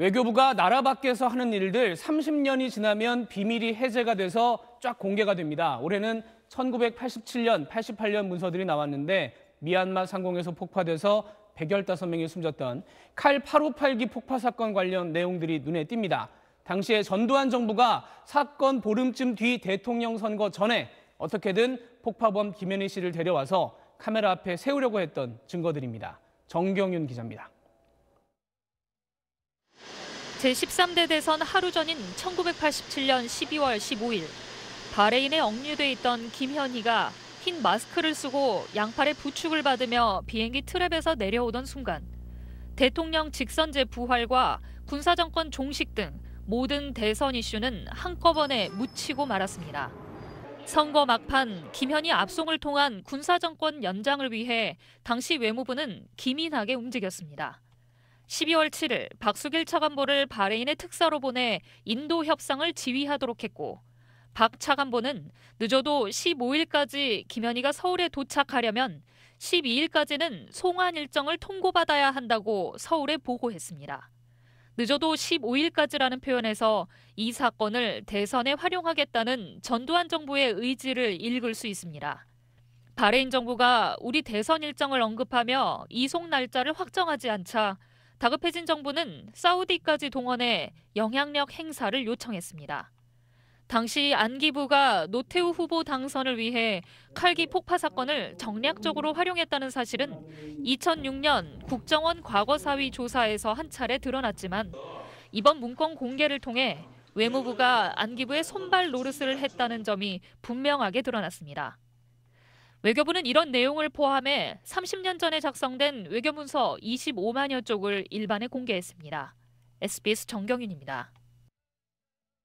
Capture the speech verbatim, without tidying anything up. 외교부가 나라 밖에서 하는 일들 삼십 년이 지나면 비밀이 해제가 돼서 쫙 공개가 됩니다. 올해는 천구백팔십칠 년, 팔십팔 년 문서들이 나왔는데 미얀마 상공에서 폭파돼서 백십오 명이 숨졌던 칼 팔백오십팔기 폭파 사건 관련 내용들이 눈에 띕니다. 당시에 전두환 정부가 사건 보름쯤 뒤 대통령 선거 전에 어떻게든 폭파범 김현희 씨를 데려와서 카메라 앞에 세우려고 했던 증거들입니다. 정경윤 기자입니다. 제십삼 대 대선 하루 전인 천구백팔십칠 년 십이월 십오일 바레인에 억류돼 있던 김현희가 흰 마스크를 쓰고 양팔에 부축을 받으며 비행기 트랩에서 내려오던 순간 대통령 직선제 부활과 군사정권 종식 등 모든 대선 이슈는 한꺼번에 묻히고 말았습니다. 선거 막판 김현희 압송을 통한 군사정권 연장을 위해 당시 외무부는 기민하게 움직였습니다. 십이월 칠일 박수길 차관보를 바레인의 특사로 보내 인도 협상을 지휘하도록 했고 박 차관보는 늦어도 십오일까지 김현희가 서울에 도착하려면 십이일까지는 송환 일정을 통고받아야 한다고 서울에 보고했습니다. 늦어도 십오일까지라는 표현에서 이 사건을 대선에 활용하겠다는 전두환 정부의 의지를 읽을 수 있습니다. 바레인 정부가 우리 대선 일정을 언급하며 이송 날짜를 확정하지 않자 다급해진 정부는 사우디까지 동원해 영향력 행사를 요청했습니다. 당시 안기부가 노태우 후보 당선을 위해 칼기 폭파 사건을 정략적으로 활용했다는 사실은 이천육 년 국정원 과거사위 조사에서 한 차례 드러났지만 이번 문건 공개를 통해 외무부가 안기부의 손발 노릇을 했다는 점이 분명하게 드러났습니다. 외교부는 이런 내용을 포함해 삼십 년 전에 작성된 외교문서 이십오만여 쪽을 일반에 공개했습니다. 에스비에스 정경윤입니다.